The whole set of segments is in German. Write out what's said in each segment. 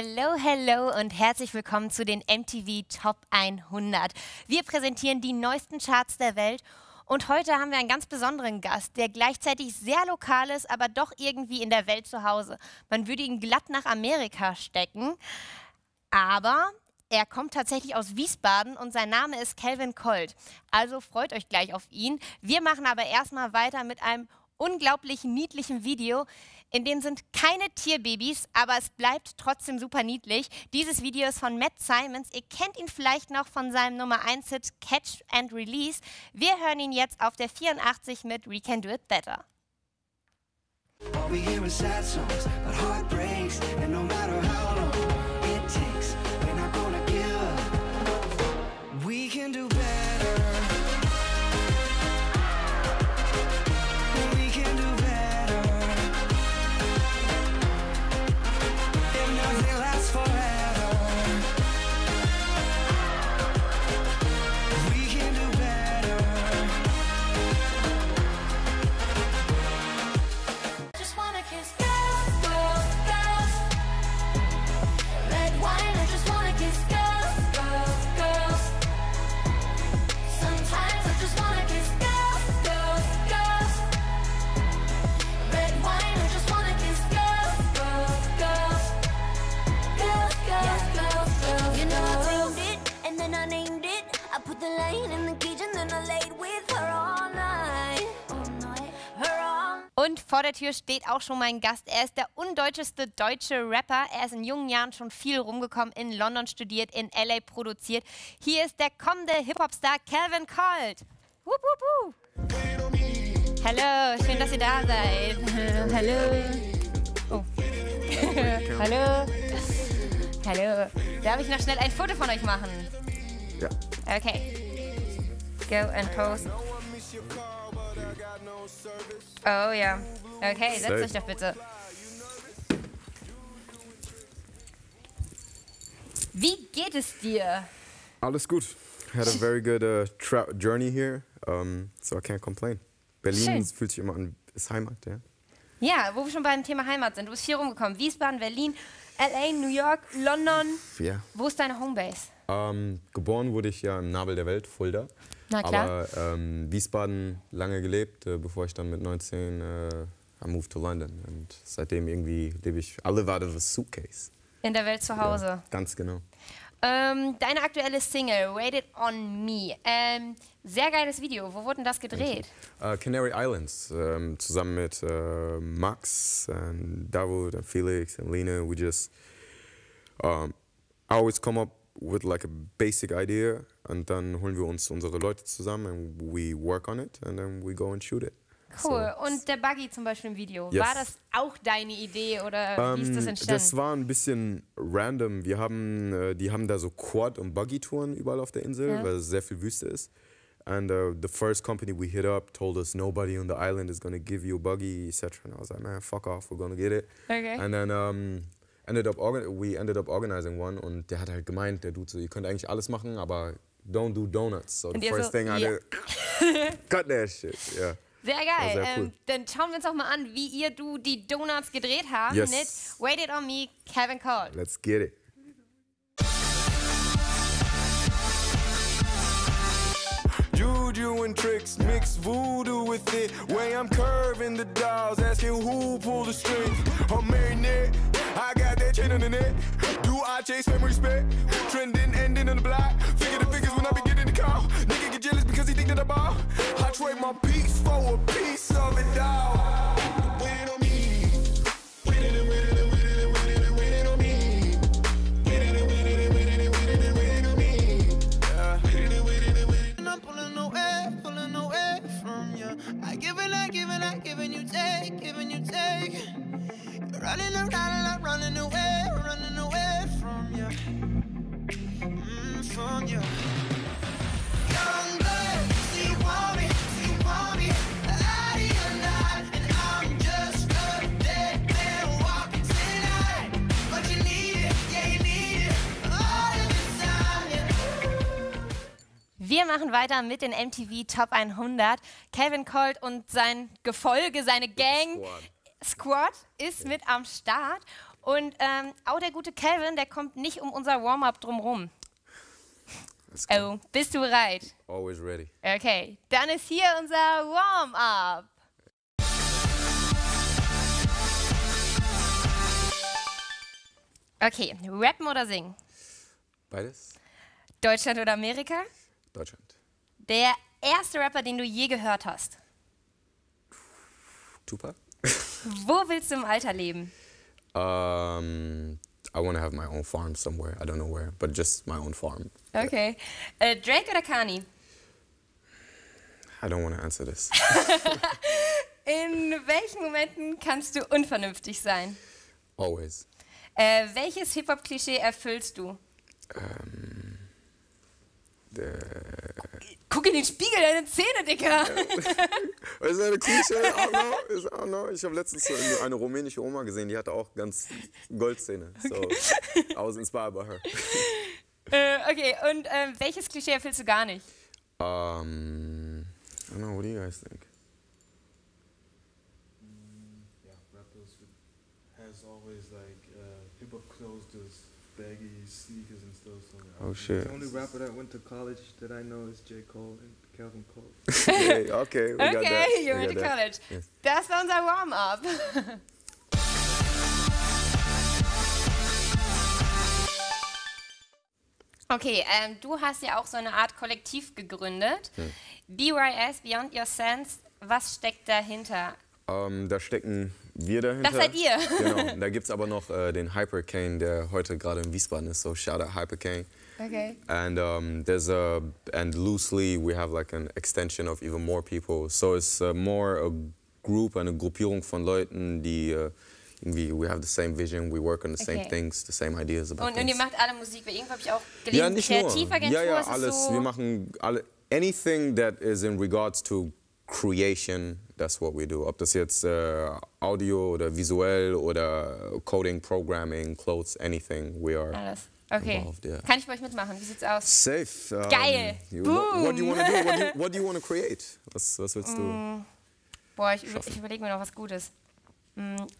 Hello, hello und herzlich willkommen zu den MTV Top 100. Wir präsentieren die neuesten Charts der Welt und heute haben wir einen ganz besonderen Gast, der gleichzeitig sehr lokal ist, aber doch irgendwie in der Welt zu Hause. Man würde ihn glatt nach Amerika stecken, aber er kommt tatsächlich aus Wiesbaden und sein Name ist Kelvyn Colt. Also freut euch gleich auf ihn. Wir machen aber erstmal weiter mit einem unglaublich niedlichen Video. In dem sind keine Tierbabys, aber es bleibt trotzdem super niedlich. Dieses Video ist von Matt Simons. Ihr kennt ihn vielleicht noch von seinem Nummer 1-Hit Catch and Release. Wir hören ihn jetzt auf der 84 mit We Can Do It Better. We can do better. We can do better. And nothing lasts forever. We can do better. Just wanna kiss girls, girls, girls. Red wine, I just wanna kiss girls. Und vor der Tür steht auch schon mein Gast. Er ist der undeutscheste deutsche Rapper. Er ist in jungen Jahren schon viel rumgekommen, in London studiert, in LA produziert. Hier ist der kommende Hip-Hop-Star Kelvyn Colt. Wupp, wupp, wupp. Hallo, schön, dass ihr da seid. Hallo. Oh. Hallo. Hallo. Darf ich noch schnell ein Foto von euch machen? Ja. Okay. Go and pose. Oh ja. Okay, setzt euch doch bitte. Wie geht es dir? Alles gut. Had a very good trap journey here, so I can't complain. Berlin fühlt sich immer an, ist Heimat, ja. Ja, wo wir schon beim Thema Heimat sind. Du bist viel rumgekommen. Wiesbaden, Berlin, LA, New York, London. Ja. Wo ist deine Homebase? Geboren wurde ich ja im Nabel der Welt, Fulda. Na klar. Aber Wiesbaden lange gelebt, bevor ich dann mit 19 I moved to London. Und seitdem irgendwie lebe ich alle war the suitcase. In der Welt zu Hause. Ja, ganz genau. Deine aktuelle Single, Wait It On Me. Sehr geiles Video. Wo wurden das gedreht? Canary Islands. Zusammen mit Max, and David, and Felix, and Lina. We just always come up with like a basic idea, und dann holen wir uns unsere Leute zusammen and we work on it and then we go and shoot it. Cool. So. Und der Buggy zum Beispiel im Video, yes. War das auch deine Idee oder wie ist das entstanden? Das war ein bisschen random. Wir haben, die haben da so Quad- und Buggy-Touren überall auf der Insel, ja, weil es sehr viel Wüste ist. And the first company we hit up told us nobody on the island is gonna give you a buggy, etc. And I was like, man, fuck off, we're gonna get it. Okay. And then we ended up organizing one und der hat halt gemeint, der Dude so, ihr könnt eigentlich alles machen, aber don't do donuts. So the first thing I did, cut that shit, yeah. Sehr geil, sehr cool. Dann schauen wir uns auch mal an, wie du die Donuts gedreht haben, yes, mit Wait It On Me, Kelvyn Colt. Let's get it. Juju and tricks, mix voodoo with it. Way I'm curving the dolls, asking who pulled the strings. I'm married, I got that chain on the neck. Do I chase fame respect? Trending, ending on the block. Figure the figures when I be getting the call. Nigga get jealous because he think that I ball. I trade my piece for a piece of it all. Wait on me. Wait it and wait it and wait it and wait it and wait it on me. Wait it and wait it and wait it and wait it and wait it on me. Wait it and wait it and wait it. And I'm pulling away from you. I give it, you take, giving you take. Running around and I'm running away from you, from you. Young girl, she want me, out of your life, and I'm just a dead man walking tonight. But you need it, yeah you need it, all of the time, yeah. Wir machen weiter mit den MTV Top 100. Kelvyn Colt und sein Gefolge, seine Gang. Squad ist mit am Start Und auch der gute Kelvyn, der kommt nicht um unser Warm-up drumherum. Oh, bist du bereit? Always ready. Okay, dann ist hier unser Warm-up. Okay, rappen oder singen? Beides. Deutschland oder Amerika? Deutschland. Der erste Rapper, den du je gehört hast? Tupac. Wo willst du im Alter leben? I want to have my own farm somewhere. I don't know where, but just my own farm. Okay. Drake oder Kanye? I don't want to answer this. In welchen Momenten kannst du unvernünftig sein? Always. Welches Hip-Hop-Klischee erfüllst du? Guck in den Spiegel, deine Zähne, Dicker! Ist eine Klischee? I don't know. Ich habe letztens eine rumänische Oma gesehen, die hatte auch ganz Goldzähne. So, okay. I was inspired by her. Okay, und welches Klischee erfüllst du gar nicht? I don't know, what do you guys think? Yeah, rappers has always like hip-hop clothes, those baggy sneakers and stuff. Oh shit. The only rapper that went to college that I know is J. Cole and Kelvyn Colt. Okay, okay, we got that. Okay, you went to college. Yes. Das war unser Warm-up. Okay, du hast ja auch so eine Art Kollektiv gegründet. BYS, Beyond Your Sense, was steckt dahinter? Da stecken wir dahinter. Das seid ihr. Genau, da gibt es aber noch den Hyper Kane, der heute gerade in Wiesbaden ist, so shout out Hyper Kane. Okay. And and loosely we have like an extension of even more people. So it's more a group, eine Gruppierung von Leuten, die we have the same vision, we work on the same things, the same ideas about things. Und ihr macht alle Musik, weil irgendwo habe ich auch gelesen, ja, nicht Kreativagentur, ja, alles. So wir machen alle, anything that is in regards to creation, that's what we do. Ob das jetzt Audio oder visuell oder Coding, Programming, Clothes, anything, we are alles. Okay. Involved, yeah. Kann ich bei euch mitmachen? Wie sieht's aus? Safe. Geil. What do you want to do? What do you want to create? Was willst du? Boah, ich überlege mir noch was Gutes.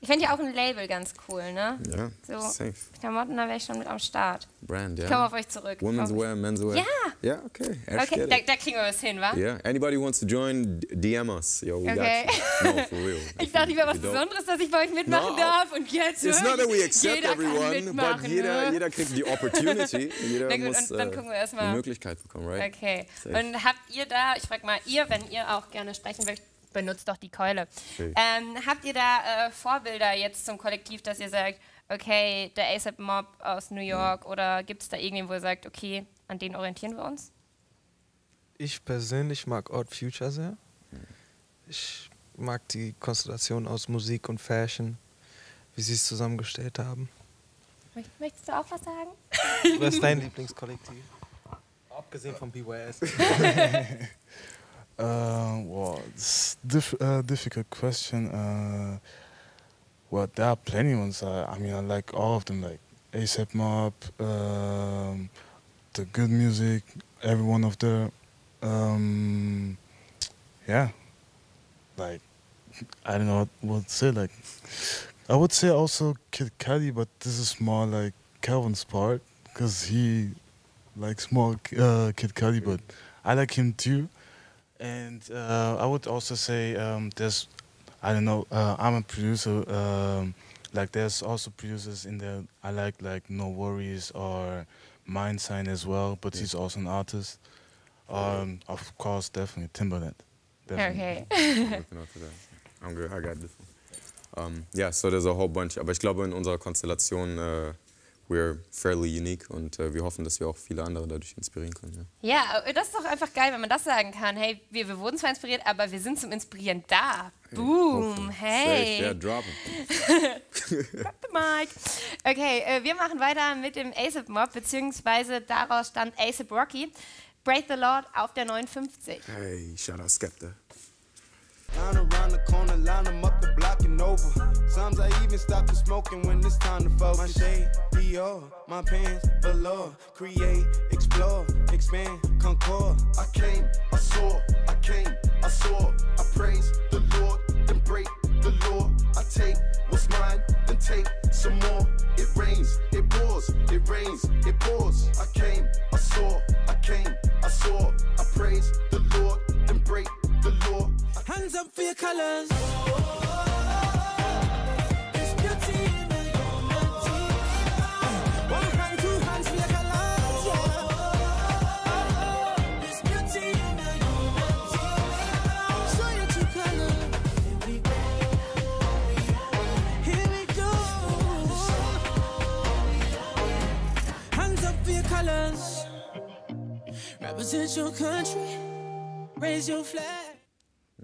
Ich fände ja auch ein Label ganz cool, ne? Ja, so safe. Klamotten, da wäre ich schon mit am Start. Brand, ja. Ich komme auf euch zurück. Women's Wear, Men's Wear. Ja. Ja, okay. Okay, da kriegen wir was hin, wa? Ja, yeah. Anybody wants to join, DM us. Yo, we got you. No, for real. Ich dachte, ich wäre was Besonderes, dass ich bei euch mitmachen darf. Und jetzt it's not that we accept everyone, but jeder kriegt die Opportunity. Jeder muss dann gucken wir erstmal die Möglichkeit bekommen, right? Okay. Safe. Und habt ihr da, ich frage mal, wenn ihr auch gerne sprechen möchtet, benutzt doch die Keule. Okay. Habt ihr da Vorbilder jetzt zum Kollektiv, dass ihr sagt, okay, der A$AP Mob aus New York, oder gibt es da irgendwen, wo ihr sagt, okay, an den orientieren wir uns? Ich persönlich mag Odd Future sehr. Ich mag die Konstellation aus Musik und Fashion, wie sie es zusammengestellt haben. Möchtest du auch was sagen? Was ist dein Lieblingskollektiv? Abgesehen von BYS. Well, it's difficult question. Well, there are plenty ones. I mean, I like all of them, like A$AP Mob, the Good Music, every one of the, yeah, like, I don't know what to say, like, I would say also Kid Cudi, but this is more like Kelvin's part, because he likes more Kid Cudi, but I like him too. And I would also say there's, I don't know, I'm a producer, like there's also producers in there I like No Worries or Mindsign as well, but he's also an artist. Of course, definitely Timbaland. Definitely. Okay. I'm looking out for that. I'm good, I got this one. Yeah, so there's a whole bunch, aber ich glaube in unserer Konstellation, we're fairly unique und wir hoffen, dass wir auch viele andere dadurch inspirieren können. Ja, das ist doch einfach geil, wenn man das sagen kann. Hey, wir wurden zwar inspiriert, aber wir sind zum Inspirieren da. Hey, boom, hey. Ja, droppen. Drop the mic. Okay, wir machen weiter mit dem A$AP Mob, beziehungsweise daraus stand A$AP Rocky. Break the Lord auf der 59. Hey, shout out Skepta. Around the corner, line them up the block and over. Sometimes I even stop the smoking when it's time to focus. My shade, Dior, my pants, velour. Create, explore, expand, concord. I came, I saw, I came, I saw. I praise the Lord, then break the law. I take what's mine, then take some more. colors.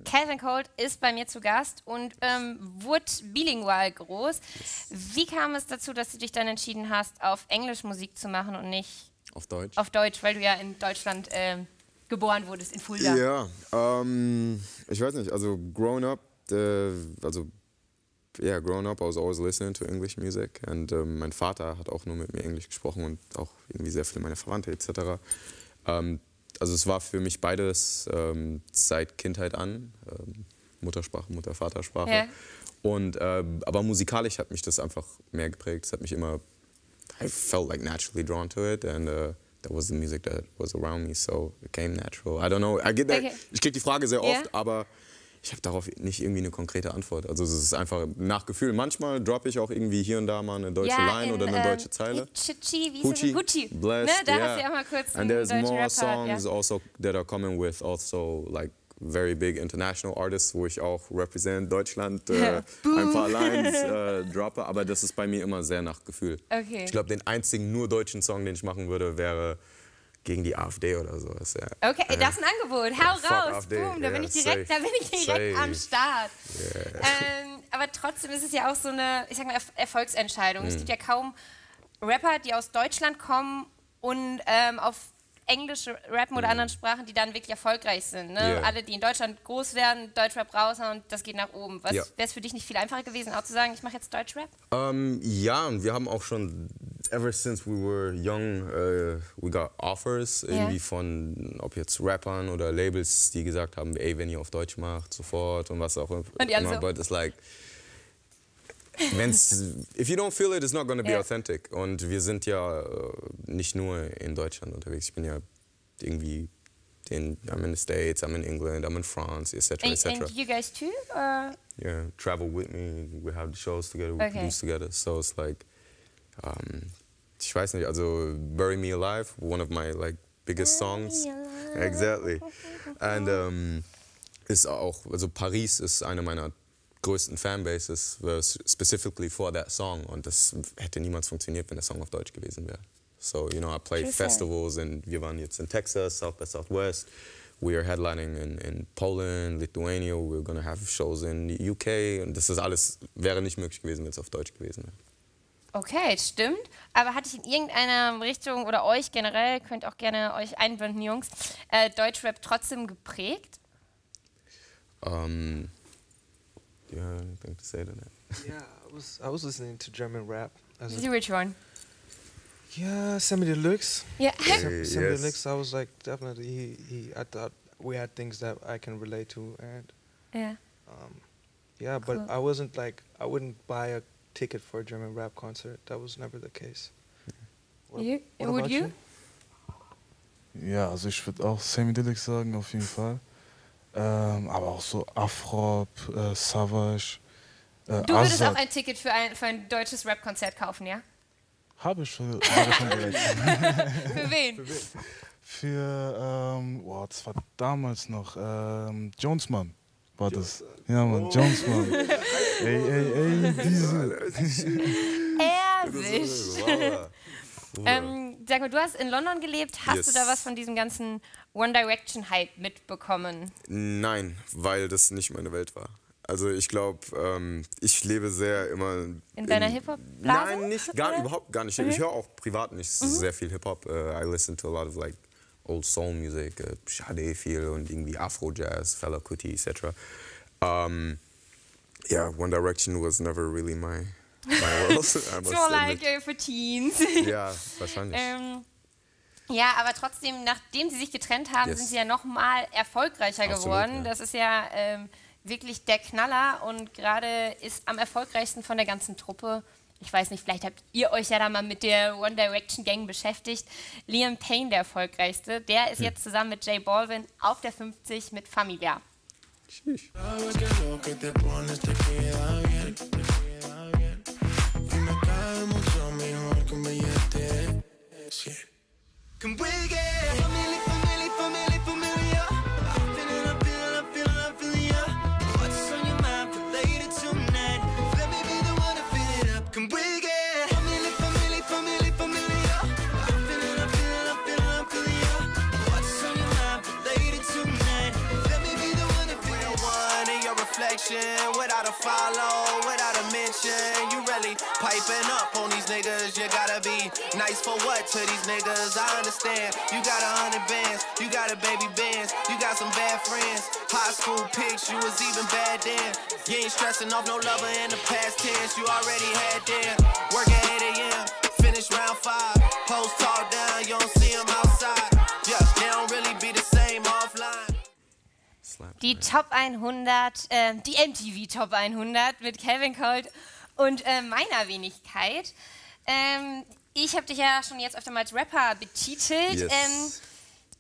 Kelvyn Colt ist bei mir zu Gast und wurde bilingual groß. Wie kam es dazu, dass du dich dann entschieden hast, auf Englisch Musik zu machen und nicht auf Deutsch? Auf Deutsch, weil du ja in Deutschland geboren wurdest, in Fulda. Ja, ich weiß nicht, also growing up, I was always listening to English music and mein Vater hat auch nur mit mir Englisch gesprochen und auch irgendwie sehr viele meine Verwandte etc. Also es war für mich beides seit Kindheit an, Muttersprache, Mutter-Vatersprache. Ja. Und aber musikalisch hat mich das einfach mehr geprägt. Es hat mich immer, I felt like naturally drawn to it and that was the music that was around me, so it came natural. I don't know, I get that. Okay. Ich kriege die Frage sehr oft, aber ich habe darauf nicht irgendwie eine konkrete Antwort. Also es ist einfach nach Gefühl. Manchmal droppe ich auch irgendwie hier und da mal eine deutsche Line oder eine deutsche Zeile. Kuti, blessed, da hast du ja mal kurz einen deutschen Rapper. And there's more songs also that are coming with also like very big international artists, wo ich auch represent Deutschland ein paar Lines droppe. Aber das ist bei mir immer sehr nach Gefühl. Okay. Ich glaube, den einzigen nur deutschen Song, den ich machen würde, wäre gegen die AfD oder sowas, ja. Okay, das ist ein Angebot. Hau raus, boom, da bin ich direkt, am Start. Aber trotzdem ist es ja auch so eine, ich sag mal, Erfolgsentscheidung. Es gibt ja kaum Rapper, die aus Deutschland kommen und auf Englisch rappen oder anderen Sprachen, die dann wirklich erfolgreich sind. Ne? Yeah. Alle, die in Deutschland groß werden, Deutschrap raushauen, das geht nach oben. Was wäre es für dich nicht viel einfacher gewesen, auch zu sagen, ich mache jetzt Deutschrap? Ja, und wir haben auch schon ever since we were young, we got offers irgendwie von, ob jetzt Rappern oder Labels, die gesagt haben, ey, wenn ihr auf Deutsch macht, sofort und was auch immer. Und die also but it's like, if you don't feel it, it's not gonna be authentic. Und wir sind ja nicht nur in Deutschland unterwegs. Ich bin ja irgendwie I'm in the States, I'm in England, I'm in France, etc. etc. And you guys too? Yeah, travel with me. We have the shows together, we produce together. So it's like, ich weiß nicht, also Bury Me Alive, one of my like biggest songs. Exactly. And ist auch, also Paris ist eine meiner größten Fanbases, specifically for that song. Und das hätte niemals funktioniert, wenn der Song auf Deutsch gewesen wäre. So, you know, I played festivals and wir waren jetzt in Texas, South by Southwest. We are headlining in Poland, Lithuania. We're gonna have shows in the UK. Und das ist alles, wäre nicht möglich gewesen, wenn es auf Deutsch gewesen wäre. Okay, stimmt. Aber hatte ich in irgendeiner Richtung oder euch generell, könnt auch gerne euch einblenden, Jungs, Deutschrap trotzdem geprägt? Do you have anything to say to that? Yeah, I was listening to German rap. Which one? Yeah, Sammy Deluxe. Yeah. Sammy Deluxe, I was like, definitely, I thought we had things that I can relate to. And yeah, but I wasn't like, I wouldn't buy a ticket for a German rap concert. That was never the case. Would you? Ja, also ich würde auch Sammy Deluxe sagen, auf jeden Fall. Aber auch so Afrop, Savage, Du würdest auch ein Ticket für ein deutsches Rap-Konzert kaufen, ja? Habe ich schon. Für wen? Für, das war damals noch, Jonesmann. War das? Ja, Mann, Jonesmann. Ey, diese. Erwischt. Sag mal, du hast in London gelebt. Hast du da was von diesem ganzen One Direction Hype mitbekommen? Nein, weil das nicht meine Welt war. Also ich glaube, ich lebe sehr immer... In deiner Hip-Hop-Blase? Nein, überhaupt gar nicht. Ich höre auch privat nicht sehr viel Hip-Hop. I listen to a lot of like old soul music, Sade viel und irgendwie Afro-Jazz, Fela Kuti etc. Yeah, One Direction was never really my world. So like für Teens. Ja, wahrscheinlich. Ja, aber trotzdem, nachdem sie sich getrennt haben, sind sie ja nochmal erfolgreicher geworden. Ja. Das ist ja wirklich der Knaller und gerade ist am erfolgreichsten von der ganzen Truppe. Ich weiß nicht, vielleicht habt ihr euch ja da mal mit der One Direction Gang beschäftigt. Liam Payne, der erfolgreichste, der ist jetzt zusammen mit Jay Baldwin auf der 50 mit Familia. Sheesh. Sabes que lo que te pones te queda bien. Y me cae mucho mejor que un billete. Can we get family, family, family, familiar? I'm feeling, I'm feeling, I'm feeling, I'm feeling ya. What's on your mind for later tonight? Let me be the one to fill it up. Can we get family, family, family, familiar? I'm feeling, I'm feeling, I'm feeling, I'm feeling ya. What's on your mind for later tonight? Let me be the one to fill it up. One in your reflection, without a follow, without a mention. You really piping up on these niggas, you gotta be nice for what to these niggas, I understand. You got 100 bands, you got a baby bands, you got some bad friends. High school pics, you was even bad then. You ain't stressing off no lover in the past tense, you already had them. Work at 8 a.m, finish round 5, post all down, you don't see them outside. Yeah, they don't really be the same offline. Die Top 100, die MTV Top 100 mit Kelvyn Colt und meiner Wenigkeit. Ich habe dich ja schon jetzt öfter mal als Rapper betitelt. Yes.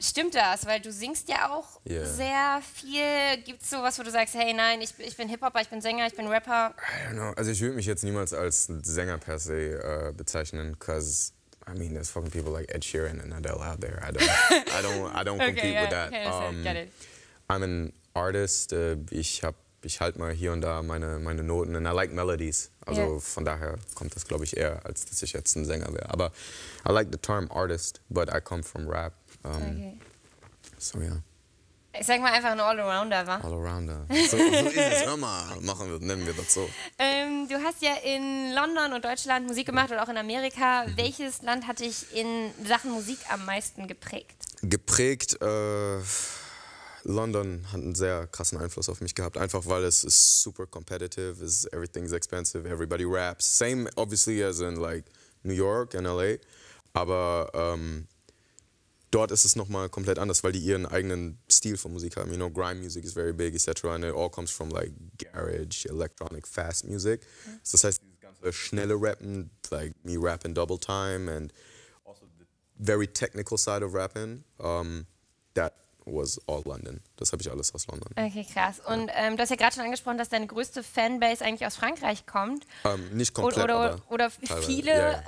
Stimmt das? Weil du singst ja auch sehr viel. Gibt es sowas, wo du sagst, hey, nein, ich bin Hip-Hopper, ich bin Sänger, ich bin Rapper? I don't know. Also ich würde mich jetzt niemals als Sänger per se bezeichnen, because I mean, there's fucking people like Ed Sheeran and Adele out there. I don't okay, compete with that. Okay, got it. I'm an artist. Ich halte mal hier und da meine Noten und I like melodies. Also von daher kommt das, glaube ich, eher, als dass ich jetzt ein Sänger wäre. Aber I like the term artist, but I come from rap. Okay. So, ja. Ich sag mal einfach ein Allrounder, wa? Allrounder. So ist es, hör mal, nennen wir das so. Du hast ja in London und Deutschland Musik gemacht und auch in Amerika. Mhm. Welches Land hat dich in Sachen Musik am meisten geprägt? Geprägt, London hat einen sehr krassen Einfluss auf mich gehabt, einfach weil es ist super competitive, everything's expensive, everybody raps. Same obviously as in like New York and LA, aber dort ist es nochmal komplett anders, weil die ihren eigenen Stil von Musik haben. You know, grime music is very big, etc. And it all comes from like garage, electronic, fast music. So das heißt, dieses ganze schnelle Rappen, like me rapping double time and also the very technical side of rapping, that was all London. Das habe ich alles aus London. Okay, krass. Und du hast ja gerade schon angesprochen, dass deine größte Fanbase eigentlich aus Frankreich kommt. Nicht komplett, oder viele.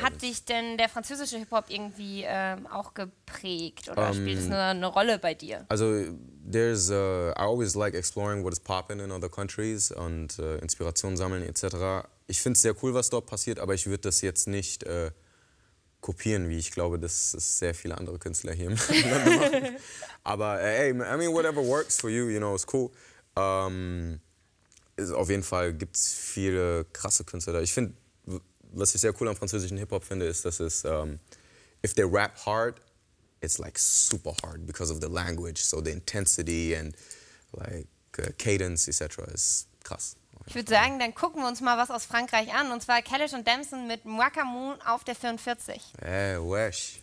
Hat dich denn der französische Hip-Hop irgendwie auch geprägt? Oder spielt es nur eine Rolle bei dir? Also, I always like exploring what is popping in other countries und Inspiration sammeln etc. Ich finde es sehr cool, was dort passiert, aber ich würde das jetzt nicht kopieren, wie ich glaube, das ist sehr viele andere Künstler hier im Lande machen. Aber hey, I mean, whatever works for you, you know, is cool. Auf jeden Fall gibt es viele krasse Künstler da. Ich finde, was ich sehr cool am französischen Hip-Hop finde, ist, dass es, if they rap hard, it's like super hard because of the language, so the intensity and like cadence, etc. ist krass. Ich würde sagen, dann gucken wir uns mal was aus Frankreich an, und zwar Kellish und Damson mit Mwaka Moon auf der 44. Hey, wesh.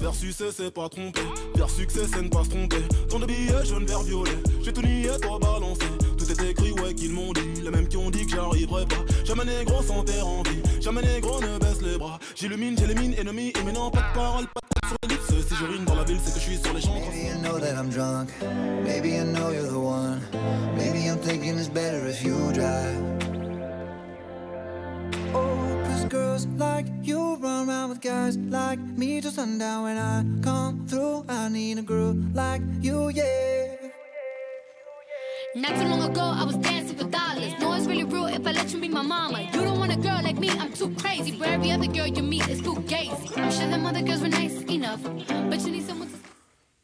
Vers succès, c'est pas tromper. Vers succès, c'est ne pas se tromper. Tant de billets jaune, vert, violet. J'ai tout nié, toi balancé. Tout est écrit, ouais, qu'ils m'ont dit. Les mêmes qui ont dit que j'arriverai pas. Jamais négro sans terre en vie. Jamais négro ne baisse les bras. J'illumine, j'élimine, ennemi. Et maintenant, pas de parole, pas de tête sur l'ellipse. Si je rime dans la ville, c'est que je suis sur les champs. Maybe you know that I'm drunk. Maybe you know you're the one. Maybe I'm thinking it's better if you drive. Girls like you run around with guys like me till sundown. When I come through, I need a groove like you, yeah. Not too long ago, I was dancing for dollars. No, it's really rude if I let you be my mama. You don't want a girl like me, I'm too crazy. For every other girl you meet, it's too gazy. I'm sure them other girls were nice enough, but you need someone to...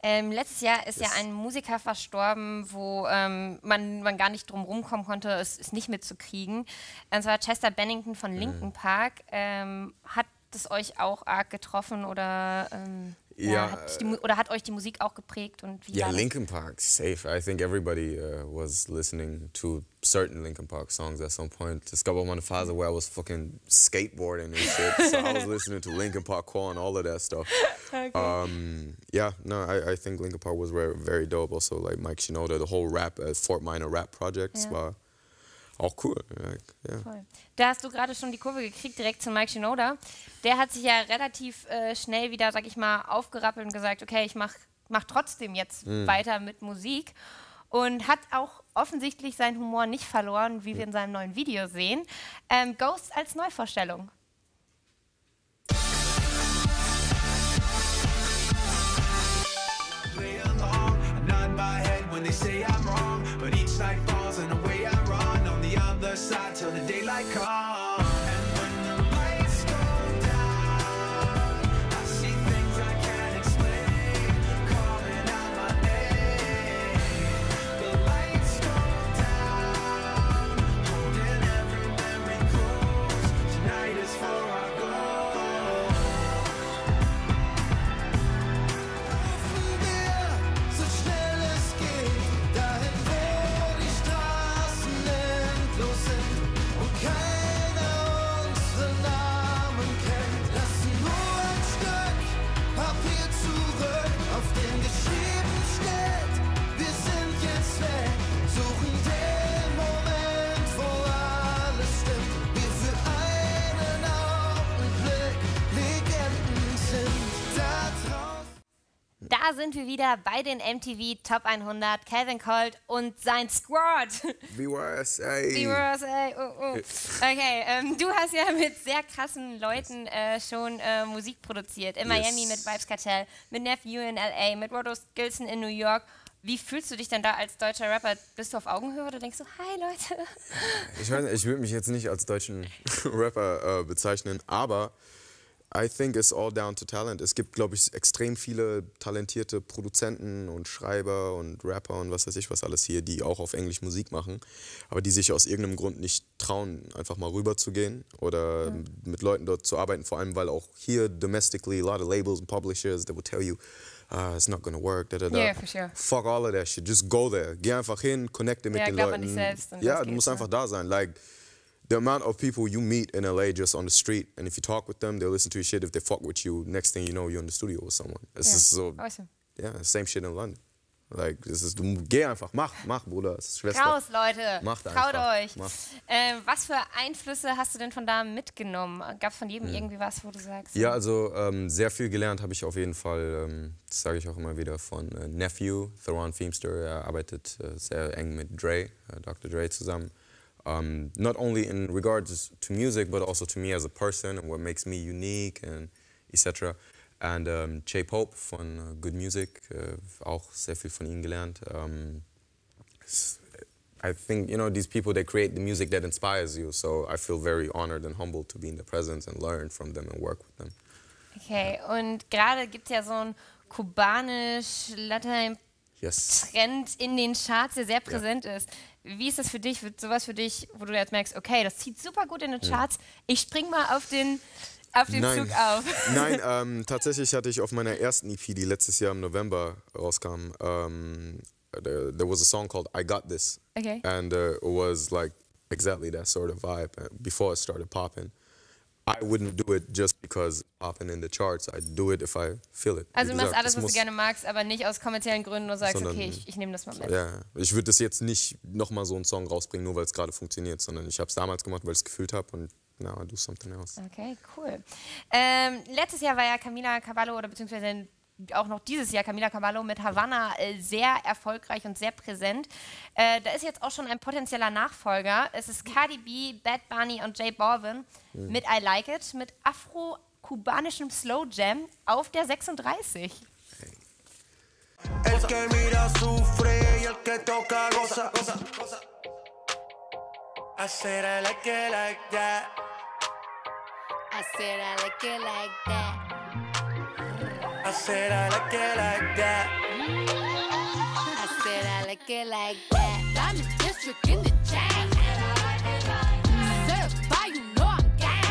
letztes Jahr ist ja ein Musiker verstorben, wo man gar nicht drum rumkommen konnte, es nicht mitzukriegen. Und zwar Chester Bennington von Linkin Park. Hat das euch auch arg getroffen oder, hat euch die Musik auch geprägt? Und wie Linkin Park, safe. I think everybody was listening to certain Linkin Park songs at some point. Es gab auch mal eine Phase, where I was fucking skateboarding and shit. So I was listening to Linkin Park Core and all of that stuff. Okay. Yeah, no, I think Linkin Park was very, very dope. Also like Mike Shinoda, the whole rap, Fort Minor rap projects. War Auch cool. Ja. Cool. Da hast du gerade schon die Kurve gekriegt, direkt zu Mike Shinoda. Der hat sich ja relativ schnell wieder, sag ich mal, aufgerappelt und gesagt, okay, ich mach trotzdem jetzt weiter mit Musik. Und hat auch offensichtlich seinen Humor nicht verloren, wie wir in seinem neuen Video sehen. Ghosts als Neuvorstellung. Da sind wir wieder bei den MTV Top 100, Kelvyn Colt und sein Squad. B-USA. Okay, du hast ja mit sehr krassen Leuten schon Musik produziert. In Miami mit Vybz Kartel, mit Nephew in L.A., mit Rodo Skilson in New York. Wie fühlst du dich denn da als deutscher Rapper? Bist du auf Augenhöhe oder denkst du, hi Leute? Ich weiß nicht, ich würde mich jetzt nicht als deutschen Rapper bezeichnen, aber... I think it's all down to talent. Es gibt, glaube ich, extrem viele talentierte Produzenten und Schreiber und Rapper und was weiß ich was alles hier, die auch auf Englisch Musik machen, aber die sich aus irgendeinem Grund nicht trauen, einfach mal rüber zu gehen oder mit Leuten dort zu arbeiten, vor allem, weil auch hier domestically a lot of labels and publishers, they will tell you, it's not gonna work, da, da, da. Yeah, for sure. Fuck all of that shit, just go there. Geh einfach hin, connecte mit den Leuten. An dich selbst und du musst einfach da sein. Like, the amount of people you meet in LA just on the street, and if you talk with them, they'll listen to your shit. If they fuck with you, next thing you know, you're in the studio with someone. It's just so, awesome. Yeah, same shit in London. Like, this is, du, geh einfach, mach, Bruder, das ist Schwester. Raus, Leute, macht einfach. Traut euch. Was für Einflüsse hast du denn von da mitgenommen? Gab es von jedem irgendwie was, wo du sagst? Ja, also sehr viel gelernt habe ich auf jeden Fall, das sage ich auch immer wieder, von Nephew, Theron Feemster. Er arbeitet sehr eng mit Dre, Dr. Dre zusammen. Not only in regards to music, but also to me as a person and what makes me unique and etc. And Jay Pope von Good Music, auch sehr viel von ihnen gelernt. I think, you know, these people, they create the music that inspires you, so I feel very honored and humbled to be in their presence and learn from them and work with them. Okay, und gerade gibt es ja so ein kubanisch-latein Trend in den Charts, der sehr präsent ist. Wie ist das für dich? Wird sowas für dich, wo du jetzt merkst, okay, das zieht super gut in den Charts, ich spring mal auf den Zug auf? Nein, tatsächlich hatte ich auf meiner ersten EP, die letztes Jahr im November rauskam, there was a song called I Got This. Okay. And it was like exactly that sort of vibe before it started popping. I wouldn't do it just because popping in the charts. I'd do it if I feel it. Also du machst alles, was du gerne magst, aber nicht aus kommerziellen Gründen, nur sagst, okay, ich nehme das mal mit. Ja, ich würde das jetzt nicht nochmal so einen Song rausbringen, nur weil es gerade funktioniert, sondern ich habe es damals gemacht, weil ich es gefühlt habe und now I do something else. Okay, cool. Letztes Jahr war ja Camila Cabello, oder beziehungsweise auch noch dieses Jahr Camila Cabello mit Havana sehr erfolgreich und sehr präsent. Da ist jetzt auch schon ein potenzieller Nachfolger. Es ist Cardi B, Bad Bunny und Jay Baldwin mit I Like It, mit afro-kubanischem Slow Jam auf der 36. I said I like it like that. I said I like it like that. Diamond district in the chain. Certified, you know I'm gas.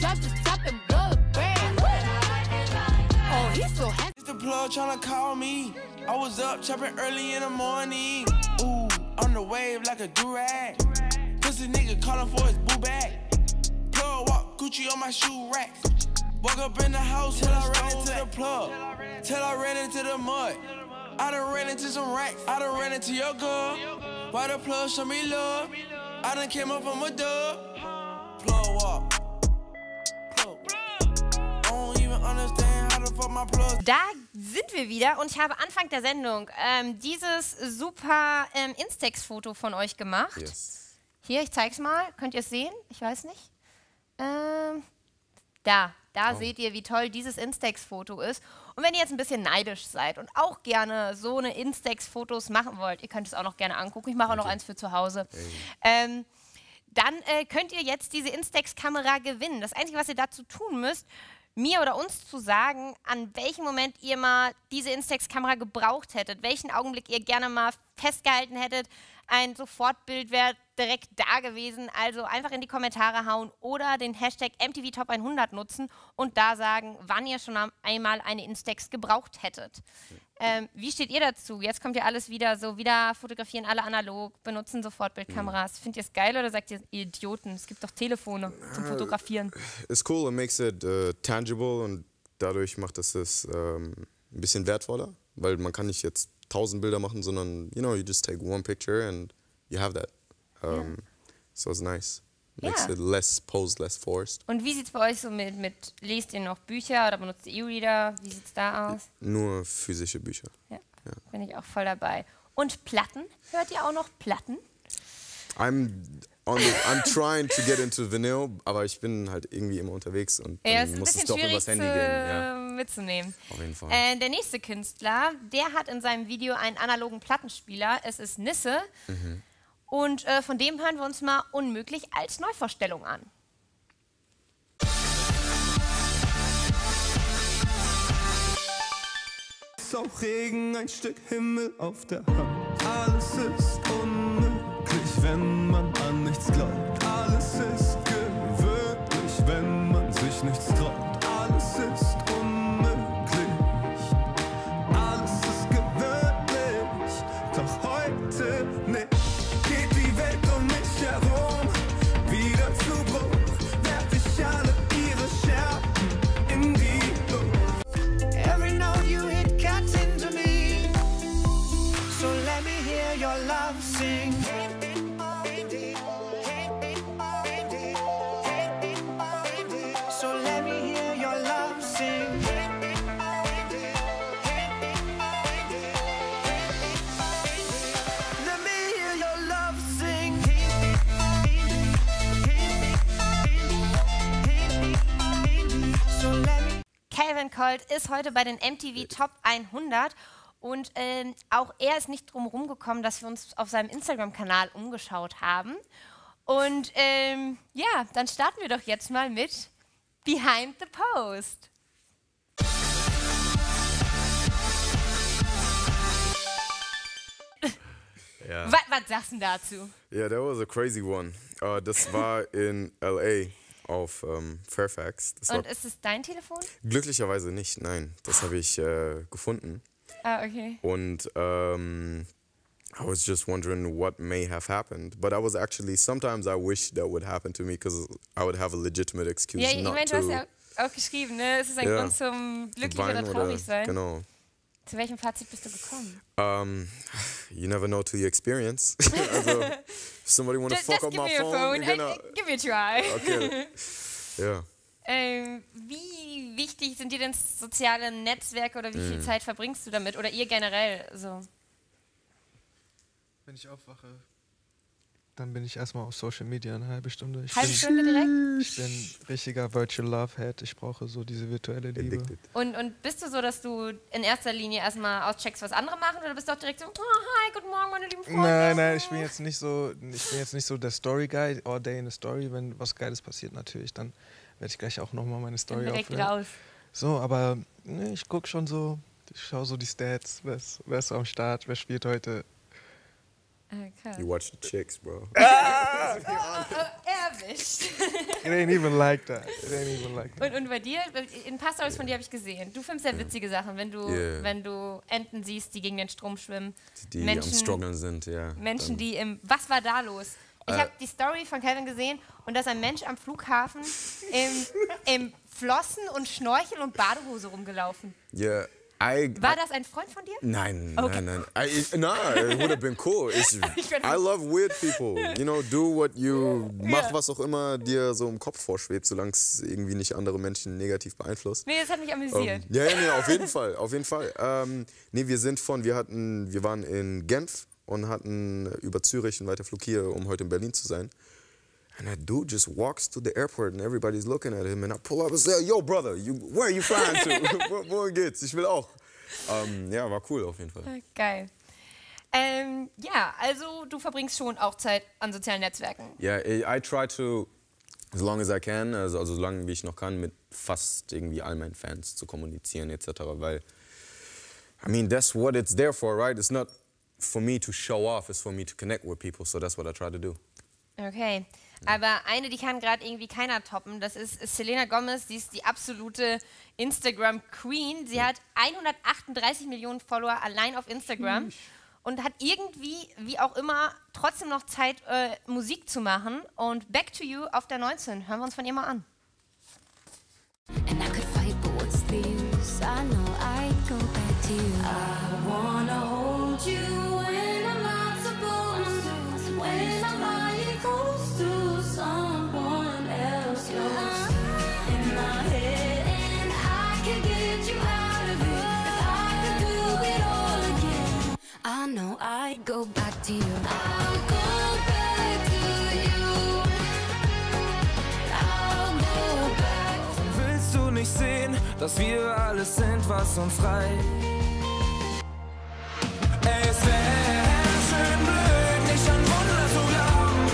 Drop the top and blow the brand. Oh, he's so handsome. It's the plug tryna call me. I was up chopping early in the morning. Ooh, on the wave like a durag. Pussy nigga calling for his boo bag. Plug walk Gucci on my shoe rack. Woke up in the house till I ran into the plug, till I ran into the mud. I done ran into some racks, I done ran into your girl. Why the plug show me love? I done came up from a dub. Plug up. Da sind wir wieder und ich habe Anfang der Sendung dieses super Instax-Foto von euch gemacht. Yes. Hier, ich zeig's mal. Könnt ihr es sehen? Ich weiß nicht. Da seht ihr, wie toll dieses Instax-Foto ist. Und wenn ihr jetzt ein bisschen neidisch seid und auch gerne so eine Instax-Fotos machen wollt, ihr könnt es auch noch gerne angucken. Ich mache auch noch eins für zu Hause. Dann könnt ihr jetzt diese Instax-Kamera gewinnen. Das Einzige, was ihr dazu tun müsst, mir oder uns zu sagen, an welchem Moment ihr mal diese Instax-Kamera gebraucht hättet, welchen Augenblick ihr gerne mal festgehalten hättet. Ein Sofortbild wäre direkt da gewesen. Also einfach in die Kommentare hauen oder den Hashtag MTVTop100 nutzen und da sagen, wann ihr schon einmal eine Instax gebraucht hättet. Wie steht ihr dazu? Jetzt kommt ja alles wieder so, wieder fotografieren alle analog, benutzen Sofortbildkameras. Findet ihr es geil oder sagt ihr, ihr Idioten, es gibt doch Telefone zum Fotografieren? Ist cool, it makes it tangible und dadurch macht es ein bisschen wertvoller, weil man kann nicht jetzt 1000 Bilder machen, sondern, you know, you just take one picture and you have that. So it's nice. Makes it less posed, less forced. Und wie sieht es bei euch so mit, lest ihr noch Bücher oder benutzt ihr E-Reader? Wie sieht es da aus? Nur physische Bücher. Ja, bin ich auch voll dabei. Und Platten? Hört ihr auch noch Platten? I'm trying to get into Vinyl, aber ich bin halt irgendwie immer unterwegs und muss es doch übers Handy gehen. Mitzunehmen. Auf jeden Fall. Der nächste Künstler, der hat in seinem Video einen analogen Plattenspieler. Es ist Nisse. Und von dem hören wir uns mal Unmöglich als Neuvorstellung an. Regen, ein Stück Himmel auf der Hand. Alles ist unmöglich, wenn man an nichts glaubt. Alles ist gewöhnlich, wenn man sich nichts traut. Alles ist unmöglich, alles ist gewöhnlich, doch heute nicht. Kelvyn Colt ist heute bei den MTV Top 100 und auch er ist nicht drum rumgekommen, dass wir uns auf seinem Instagram-Kanal umgeschaut haben. Und ja, dann starten wir doch jetzt mal mit Behind the Post. Yeah. Was sagst du dazu? Yeah, that was a crazy one. Das war in L.A. auf Fairfax. Und ist es dein Telefon? Glücklicherweise nicht, nein. Das habe ich gefunden. Ah, okay. Und I was just wondering what may have happened. But I was actually, sometimes I wish that would happen to me, because I would have a legitimate excuse not to. Ja, ich meine, du hast ja auch geschrieben, ne? Es ist ein Grund zum glücklich oder traurig sein. Genau. Zu welchem Fazit bist du gekommen? You never know till you experience. Also, if somebody wanna fuck up my phone, give me a try. Okay. Yeah. Wie wichtig sind dir denn soziale Netzwerke oder wie viel Zeit verbringst du damit? Oder ihr generell so? Wenn ich aufwache, dann bin ich erstmal auf Social Media eine halbe Stunde. Halbe Stunde direkt? Ich bin richtiger Virtual Love Head. Ich brauche so diese virtuelle Liebe. Und bist du so, dass du in erster Linie erstmal auscheckst, was andere machen? Oder bist du auch direkt so, oh, hi, guten Morgen, meine lieben Freunde? Nein, ich bin jetzt nicht so der Story Guy, all day in a story. Wenn was Geiles passiert natürlich, dann werde ich gleich auch nochmal meine Story direkt wieder aus. So, aber ne, ich gucke schon so, ich schaue so die Stats, wer ist am Start, wer spielt heute. Okay. You watch the chicks, bro. Erwischt. It ain't even like that. It ain't even like that. Und bei dir, in ein paar Stories von dir habe ich gesehen. Du filmst ja witzige Sachen, wenn du Enten siehst, die gegen den Strom schwimmen. Die Menschen, die am Struggeln sind, ja. Menschen, die im... Was war da los? Ich habe die Story von Kelvyn gesehen und dass ein Mensch am Flughafen im Flossen und Schnorchel und Badehose rumgelaufen. Ja. Yeah. War das ein Freund von dir? Nein, okay. Nein. It would have been cool. I love weird people. You know, do what you... Mach, was auch immer dir so im Kopf vorschwebt, solange es irgendwie nicht andere Menschen negativ beeinflusst. Nee, das hat mich amüsiert. Auf jeden Fall, auf jeden Fall. Wir waren in Genf und hatten über Zürich einen weiter Flug hier, um heute in Berlin zu sein. And that dude just walks to the airport and everybody's looking at him and I pull up and say, yo brother, where are you flying to? Wohin geht's? Ich will auch. Ja, war cool auf jeden Fall. Geil. Ja, also du verbringst schon auch Zeit an sozialen Netzwerken. Ja, yeah, I try to, as long as I can, also so lange wie ich noch kann, mit fast irgendwie all meinen Fans zu kommunizieren etc. Weil, I mean, that's what it's there for, right? It's not for me to show off, it's for me to connect with people, so that's what I try to do. Okay. Aber eine, die kann gerade irgendwie keiner toppen, das ist Selena Gomez, die ist die absolute Instagram-Queen. Sie hat 138 Millionen Follower allein auf Instagram und hat irgendwie, wie auch immer, trotzdem noch Zeit, Musik zu machen. Und Back to You auf der 19, hören wir uns von ihr mal an. No, I go back to you. I'll go back to you. I'll go back. Willst du nicht sehen, dass wir alles sind, was uns frei? Es wäre schön blöd, nicht an Wunder zu glauben.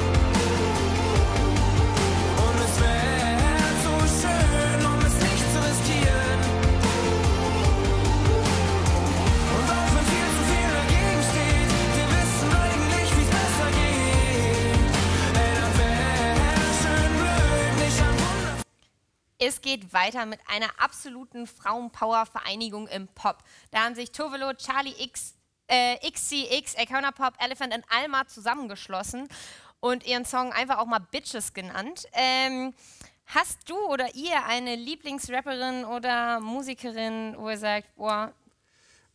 Und es wäre so schön, es nicht zu riskieren. Und auch wenn viel zu viel dagegen steht, wir wissen eigentlich, wie's besser geht. Ey, dann wäre schön blöd, nicht an Wunder. Es geht weiter mit einer absoluten Frauenpower-Vereinigung im Pop. Da haben sich Tovelo, Charlie XCX, Pop, Elephant und Alma zusammengeschlossen und ihren Song einfach auch mal Bitches genannt. Hast du oder ihr eine Lieblingsrapperin oder Musikerin, wo ihr sagt, boah,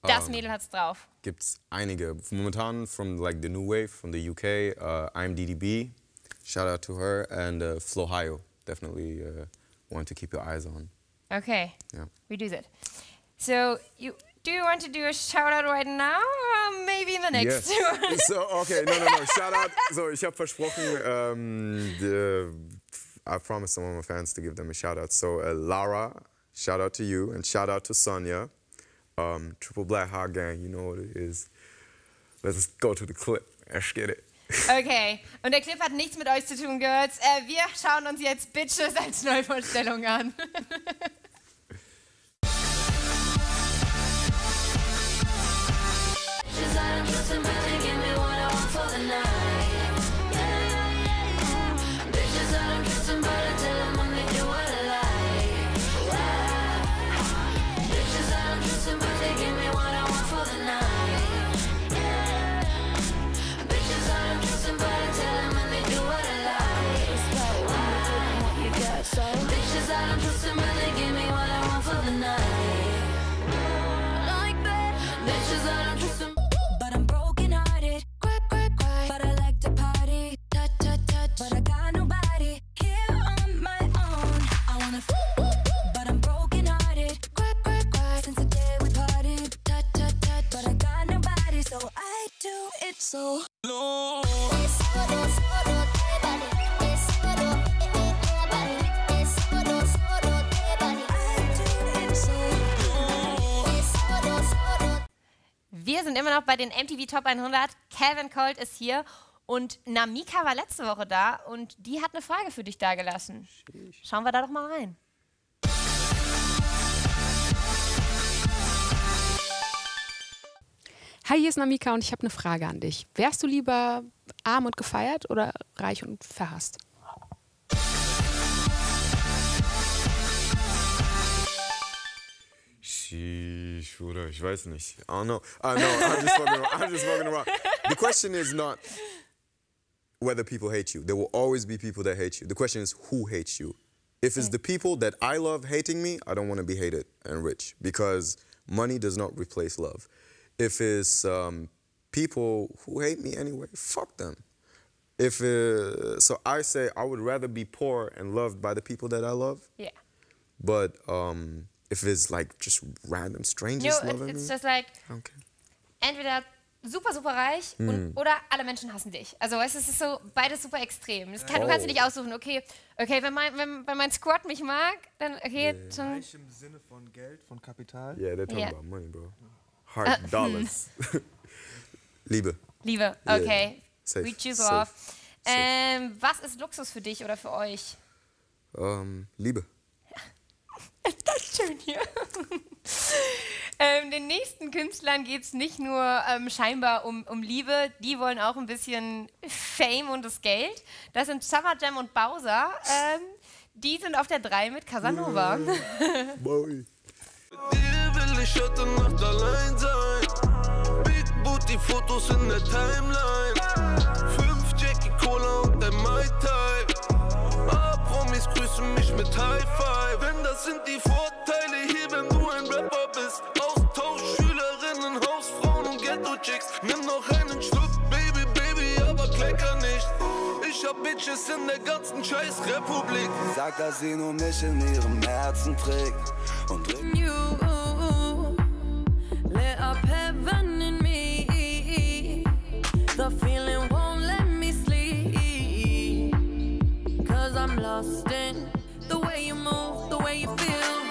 das Mädel hat's drauf? Gibt's einige. Momentan from like the new wave from the UK, I'm DDB, shout out to her, and Flohio, definitely want to keep your eyes on. Okay, yeah. We do that. So you. Do you want to do a shout out right now or maybe in the next one? So, okay, no. Shout out. So, ich habe versprochen, I promised some of my fans to give them a shout out. So, Lara, shout out to you and shout out to Sonia. Triple Black Hot Gang, you know what it is. Let's go to the clip. Let's get it. Okay, und der Clip hat nichts mit euch zu tun, Girls. Wir schauen uns jetzt Bitches als Neuvorstellung an. So low. Wir sind immer noch bei den MTV Top 100. Kelvyn Colt ist hier und Namika war letzte Woche da und die hat eine Frage für dich dagelassen. Schauen wir da doch mal rein. Hi, hier ist Namika und ich habe eine Frage an dich. Wärst du lieber arm und gefeiert oder reich und verhasst? Sheesh, Bruder, ich weiß nicht. Oh no, I'm just fucking around. The question is not whether people hate you. There will always be people that hate you. The question is who hates you. If it's the people that I love hating me, I don't want to be hated and rich because Money does not replace love. If it's people who hate me anyway, fuck them. If so I say I would rather be poor and loved by the people that I love. Yeah. But if it's like just random strangers loving it's me, just like, okay. Entweder super, super reich und, oder alle Menschen hassen dich. Also weißt, es ist so beides super extrem. Das kann, du kannst dir nicht aussuchen, okay, wenn mein Squad mich mag, dann okay. Yeah. Reich im Sinne von Geld, von Kapital. Yeah, they're talking about money, bro. Hard dollars. Liebe. Liebe, okay. Yeah. Safe. We choose love. Was ist Luxus für dich oder für euch? Liebe. Das ist schön hier. Den nächsten Künstlern geht es nicht nur scheinbar um Liebe, die wollen auch ein bisschen Fame und das Geld. Das sind Summer Jam und Bowser. Die sind auf der 3 mit Casanova. Bowie. Dir will ich heute Nacht allein sein. Big Booty Fotos in der Timeline. 5 Jackie Cola und der Mai Tai. Ah, Promis grüßen mich mit High Five. Denn das sind die Vorteile hier, wenn du ein Rapper bist. Austausch, Schülerinnen, Hausfrauen und Ghetto-Chicks. Nimm noch einen Schluck, Baby, Baby, aber klecker nicht. Ich hab Bitches in der ganzen Scheiß-Republik. Sag, dass sie nur mich in ihrem Herzen trägt. Und you lit up heaven in me. The feeling won't let me sleep. Cause I'm lost in the way you move, the way you feel.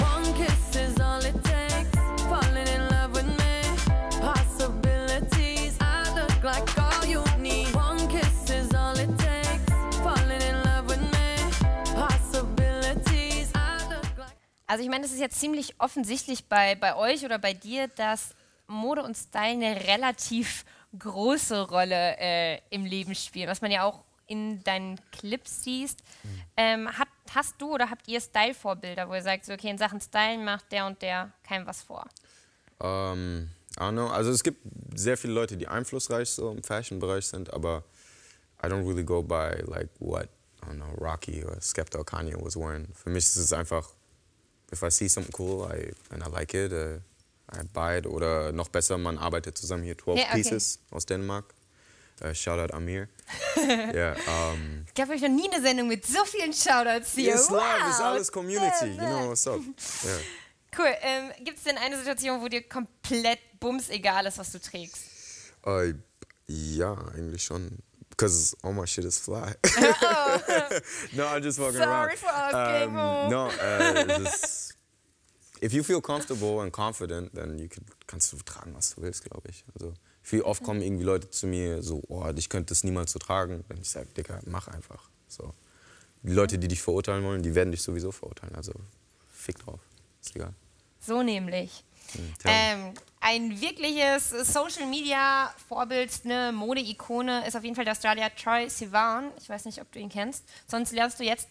One kiss is all it takes. Falling in love with me. Possibilities. I look like all you need. One kiss is all it takes. Falling in love with me. Possibilities. I look like. Also ich meine, es ist jetzt ziemlich offensichtlich bei euch oder bei dir, dass Mode und Style eine relativ große Rolle im Leben spielen, was man ja auch in deinen Clips siehst. Hast du oder habt ihr Style-Vorbilder, wo ihr sagt, so, okay, in Sachen Style macht der und der keinem was vor? I don't know. Also es gibt sehr viele Leute, die einflussreich so im Fashion-Bereich sind, aber I don't really go by like what, I don't know, Rocky or Skepta or Kanye was wearing. Für mich ist es einfach, if I see something cool and I like it, I buy it. Oder noch besser, man arbeitet zusammen hier, 12 yeah, okay. Pieces aus Dänemark. Shoutout Amir. Yeah, ich glaube, ich habe noch nie eine Sendung mit so vielen Shoutouts hier. It's live, it's alles Community, you know what's up. Yeah. Cool, gibt es denn eine Situation, wo dir komplett bumsegal ist, was du trägst? Ja, eigentlich schon. Because all my shit is fly. No, I'm just walking around. Sorry for asking. No, just, if you feel comfortable and confident, then you can, kannst du tragen, was du willst, glaube ich. Also, viel oft kommen irgendwie Leute zu mir so, oh, ich könnte das niemals so tragen. Und ich sage, Digga, mach einfach. So. Die Leute, die dich verurteilen wollen, die werden dich sowieso verurteilen. Also fick drauf, ist egal. So nämlich. Ein wirkliches Social-Media-Vorbild, eine Mode-Ikone ist auf jeden Fall der Australier Troye Sivan. Ich weiß nicht, ob du ihn kennst. Sonst lernst du jetzt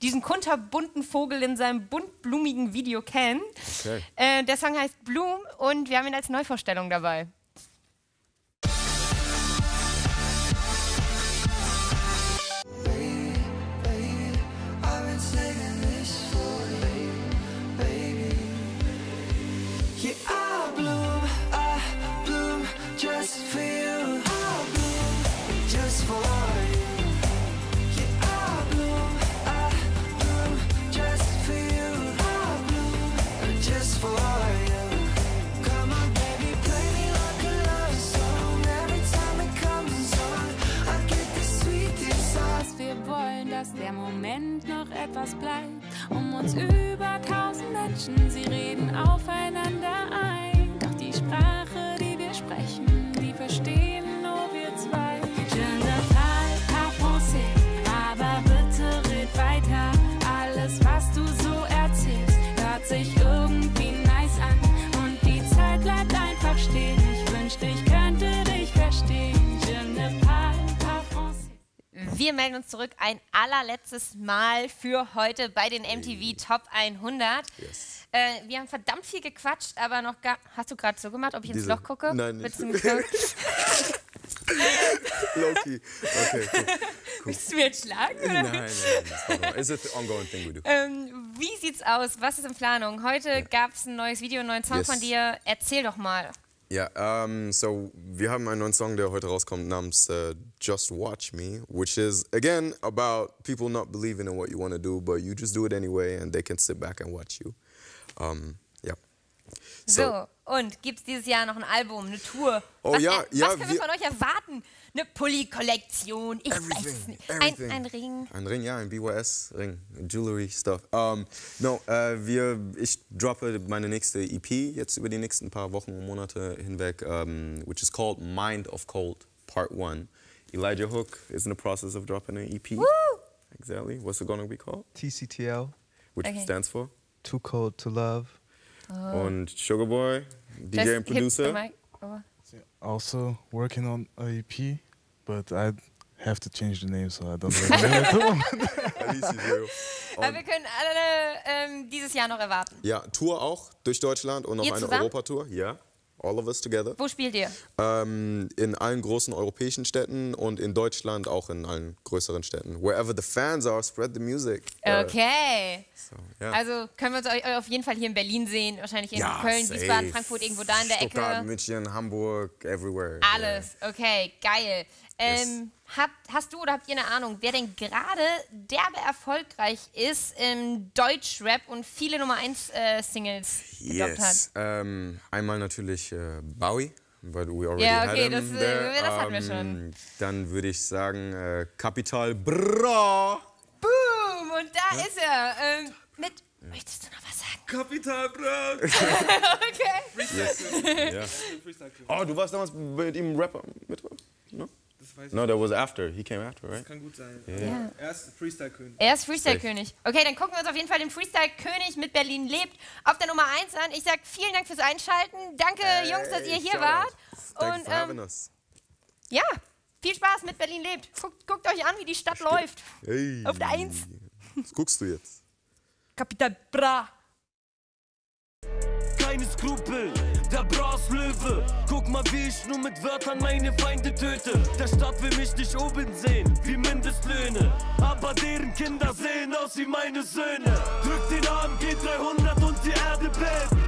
diesen kunterbunten Vogel in seinem buntblumigen Video kennen. Okay. Der Song heißt Bloom und wir haben ihn als Neuvorstellung dabei. Dass der Moment noch etwas bleibt, uns über 1000 Menschen, sie reden aufeinander ein. Doch die Sprache, die wir sprechen, die verstehen nur wir zwei. Je ne parle pas français, aber bitte red weiter. Alles, was du so erzählst, hört sich irgendwie nice an. Und die Zeit bleibt einfach stehen. Ich wünschte, ich könnte dich verstehen. Je ne parle pas français. Wir melden uns zurück ein allerletztes Mal für heute bei den MTV Top 100. Yes. Wir haben verdammt viel gequatscht, aber noch gar... Hast du gerade so gemacht, ob ich ins Loch gucke? Nein, nicht. Loki. Okay, cool. Willst du mir jetzt schlagen? Oder? Nein, it's an ongoing thing we do. Wie sieht's aus? Was ist in Planung? Heute gab es ein neues Video, einen neuen Song von dir. Erzähl doch mal. Ja, wir haben einen neuen Song, der heute rauskommt, namens Just Watch Me, which is, again, about people not believing in what you want to do, but you just do it anyway and they can sit back and watch you. So, und gibt es dieses Jahr noch ein Album, eine Tour? Oh ja, ja. Was können wir von euch erwarten? Eine Pulli-Kollektion, ich weiß nicht. Ein Ring. Ein Ring, ja, ein BYS-Ring. Jewelry-Stuff. Ich droppe meine nächste EP jetzt über die nächsten paar Wochen und Monate hinweg, which is called Mind of Cold, Part 1. Elijah Hook is in the process of dropping an EP. Woo! Exactly. What's it gonna be called? TCTL. Which stands for? Too Cold to Love. Oh. Und Sugar Boy, DJ and producer. Also working on an EP, but I have to change the name, so I don't know. Aber wir können alle dieses Jahr noch erwarten. Ja, Tour auch durch Deutschland und noch eine Europatour. Ja, all of us together. Wo spielt ihr? In allen großen europäischen Städten und in Deutschland auch in allen größeren Städten. Wherever the fans are, spread the music. Okay. So, yeah. Also können wir uns auf jeden Fall hier in Berlin sehen, wahrscheinlich in Köln, safe. Wiesbaden, Frankfurt, irgendwo da in der Ecke. Stuttgart, München, Hamburg, everywhere. Alles, okay, geil. Hast du oder habt ihr eine Ahnung, wer denn gerade derbe erfolgreich ist im Deutschrap und viele Nummer-1-Singles gedroppt hat? Einmal natürlich Bowie, weil we already das hatten wir schon. Dann würde ich sagen Capital Bra. Boom, und da ist er. Möchtest du noch was sagen? Capital Bra. Okay. Oh, du warst damals mit ihm Rapper mit? No? No, that was after. He came after, right? Das kann gut sein. Yeah. Yeah. Er ist Freestyle-König. Er ist Freestyle-König. Okay, dann gucken wir uns auf jeden Fall den Freestyle-König mit Berlin lebt auf der Nummer 1 an. Ich sag vielen Dank fürs Einschalten. Danke, Jungs, dass ihr hier wart. Thanks for having us. Ja, viel Spaß mit Berlin lebt. Guckt euch an, wie die Stadt läuft. Hey. Auf der 1. Was guckst du jetzt? Capital Bra. Keine Skrupel. Der Braslöwe, guck mal, wie ich nur mit Wörtern meine Feinde töte. Der Staat will mich nicht oben sehen, wie Mindestlöhne. Aber deren Kinder sehen aus wie meine Söhne. Drück den Arm, geht 300 und die Erde bebt.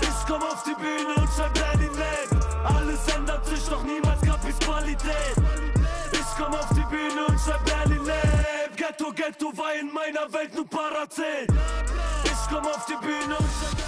Ich komm auf die Bühne und schreib Lady Lab. Alles ändert sich, doch niemals gab es Qualität. Ich komm auf die Bühne und schreib Lady Lab. Ghetto, Ghetto war in meiner Welt nur Parazit. Ich komm auf die Bühne und schreib